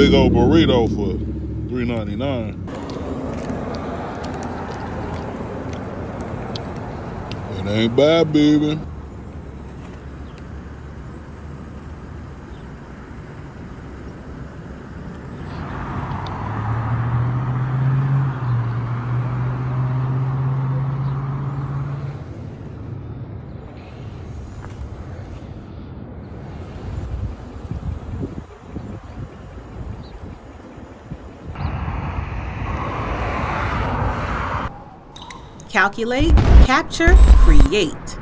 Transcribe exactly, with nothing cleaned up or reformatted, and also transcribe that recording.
big old burrito for three ninety-nine. It ain't bad, baby. Calculate, capture, create.